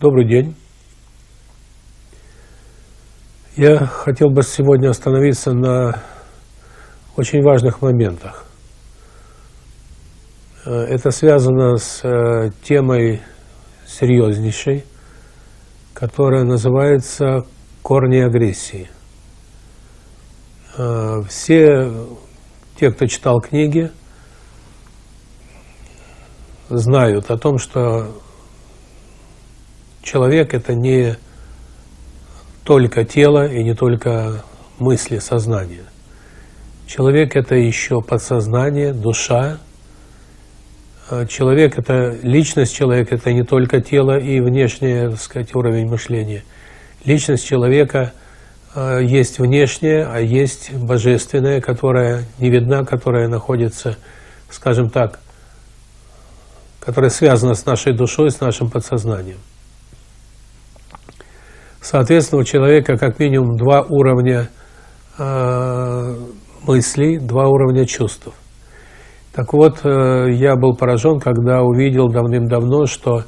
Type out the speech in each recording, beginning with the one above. Добрый день. Я хотел бы сегодня остановиться на очень важных моментах. Это связано с темой серьезнейшей, которая называется «Корни агрессии». Все те, кто читал книги, знают о том, что человек — это не только тело и не только мысли, сознание. Человек — это еще подсознание, душа. Человек — это личность человека, это не только тело и внешний, так сказать, уровень мышления. Личность человека есть внешняя, а есть божественная, которая не видна, которая находится, скажем так, которая связана с нашей душой, с нашим подсознанием. Соответственно, у человека как минимум два уровня мыслей, два уровня чувств. Так вот, я был поражен, когда увидел давным-давно, что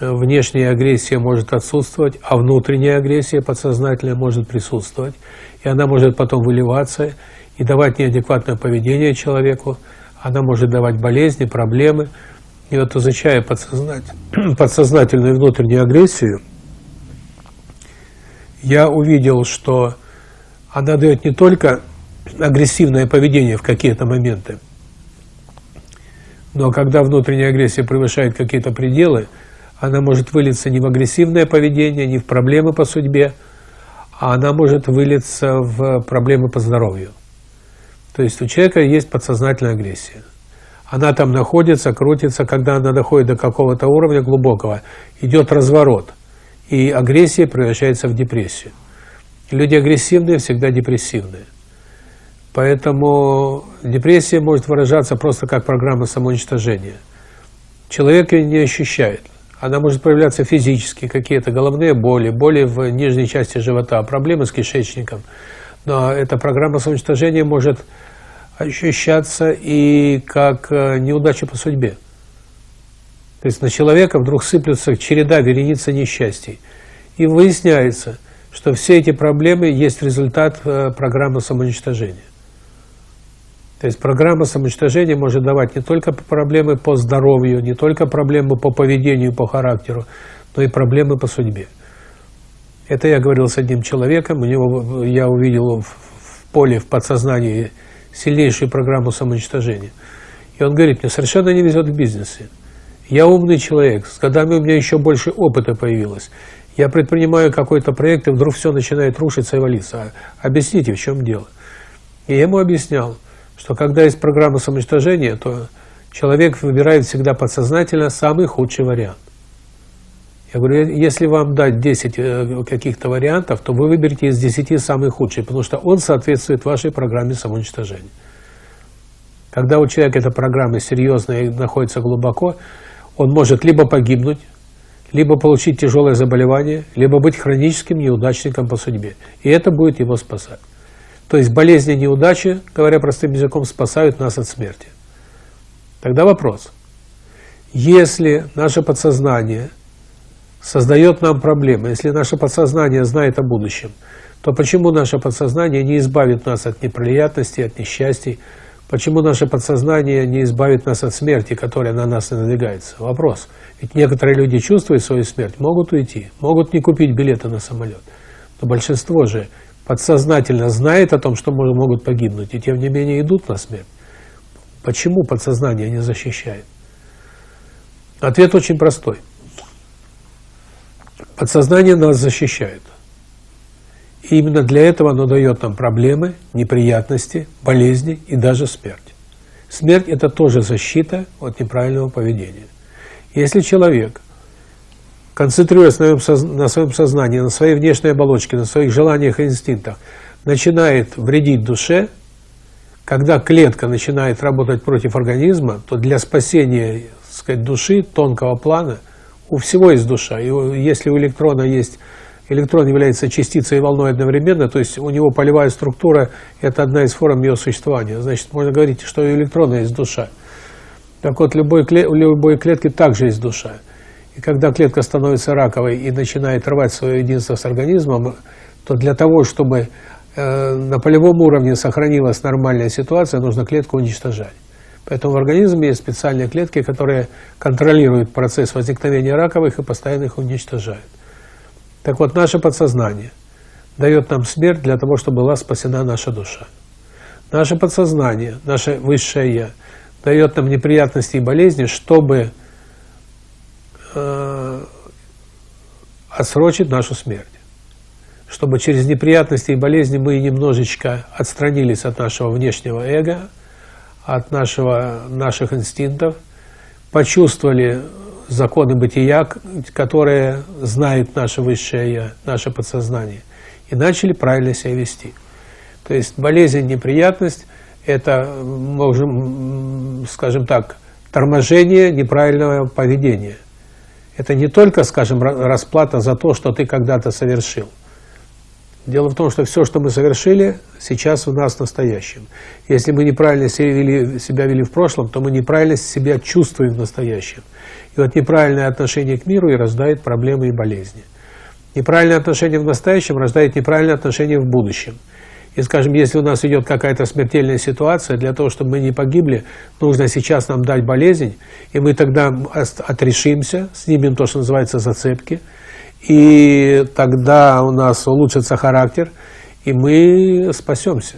внешняя агрессия может отсутствовать, а внутренняя агрессия подсознательная может присутствовать. И она может потом выливаться и давать неадекватное поведение человеку. Она может давать болезни, проблемы. И вот, изучая подсознательную и внутреннюю агрессию, я увидел, что она дает не только агрессивное поведение в какие-то моменты, но когда внутренняя агрессия превышает какие-то пределы, она может вылиться не в агрессивное поведение, не в проблемы по судьбе, а она может вылиться в проблемы по здоровью. То есть у человека есть подсознательная агрессия. Она там находится, крутится, когда она доходит до какого-то уровня глубокого, идет разворот. И агрессия превращается в депрессию. Люди агрессивные всегда депрессивные. Поэтому депрессия может выражаться просто как программа самоуничтожения. Человек ее не ощущает. Она может проявляться физически, какие-то головные боли, боли в нижней части живота, проблемы с кишечником. Но эта программа самоуничтожения может ощущаться и как неудача по судьбе. То есть на человека вдруг сыплется череда, вереница несчастий. И выясняется, что все эти проблемы есть результат программы самоуничтожения. То есть программа самоуничтожения может давать не только проблемы по здоровью, не только проблемы по поведению, по характеру, но и проблемы по судьбе. Это я говорил с одним человеком, у него, я увидел в поле, в подсознании сильнейшую программу самоуничтожения. И он говорит: мне совершенно не везет в бизнесе. Я умный человек, с годами у меня еще больше опыта появилось. Я предпринимаю какой-то проект, и вдруг все начинает рушиться и валиться. Объясните, в чем дело? И я ему объяснял, что когда есть программа самоуничтожения, то человек выбирает всегда подсознательно самый худший вариант. Я говорю: если вам дать 10 каких-то вариантов, то вы выберете из 10 самый худший, потому что он соответствует вашей программе самоуничтожения. Когда у человека эта программа серьезная и находится глубоко, он может либо погибнуть, либо получить тяжелое заболевание, либо быть хроническим неудачником по судьбе. И это будет его спасать. То есть болезни и неудачи, говоря простым языком, спасают нас от смерти. Тогда вопрос. Если наше подсознание создает нам проблемы, если наше подсознание знает о будущем, то почему наше подсознание не избавит нас от неприятностей, от несчастий? Почему наше подсознание не избавит нас от смерти, которая на нас надвигается? Вопрос. Ведь некоторые люди, чувствуя свою смерть, могут уйти, могут не купить билеты на самолет. Но большинство же подсознательно знает о том, что могут погибнуть, и тем не менее идут на смерть. Почему подсознание не защищает? Ответ очень простой. Подсознание нас защищает. И именно для этого оно дает нам проблемы, неприятности, болезни и даже смерть. Смерть – это тоже защита от неправильного поведения. Если человек, концентрируясь на своем сознании, на своей внешней оболочке, на своих желаниях и инстинктах, начинает вредить душе, когда клетка начинает работать против организма, то для спасения, так сказать, души, тонкого плана, у всего есть душа. И если у электрона есть... Электрон является частицей и волной одновременно, то есть у него полевая структура – это одна из форм ее существования. Значит, можно говорить, что у электрона есть душа. Так вот, у любой клетки также есть душа. И когда клетка становится раковой и начинает рвать свое единство с организмом, то для того, чтобы на полевом уровне сохранилась нормальная ситуация, нужно клетку уничтожать. Поэтому в организме есть специальные клетки, которые контролируют процесс возникновения раковых и постоянно их уничтожают. Так вот, наше подсознание дает нам смерть для того, чтобы была спасена наша душа. Наше подсознание, наше высшее «Я» дает нам неприятности и болезни, чтобы отсрочить нашу смерть. Чтобы через неприятности и болезни мы немножечко отстранились от нашего внешнего эго, от наших инстинктов, почувствовали законы бытия, которые знает наше высшее «Я», наше подсознание, и начали правильно себя вести. То есть болезнь, неприятность – это, скажем так, торможение неправильного поведения. Это не только, скажем, расплата за то, что ты когда-то совершил. Дело в том, что все, что мы совершили, сейчас у нас в настоящем. Если мы неправильно себя вели в прошлом, то мы неправильно себя чувствуем в настоящем. И вот неправильное отношение к миру и рождает проблемы и болезни. Неправильное отношение в настоящем рождает неправильное отношение в будущем. И, скажем, если у нас идет какая-то смертельная ситуация, для того, чтобы мы не погибли, нужно сейчас нам дать болезнь, и мы тогда отрешимся, снимем то, что называется зацепки, и тогда у нас улучшится характер, и мы спасемся.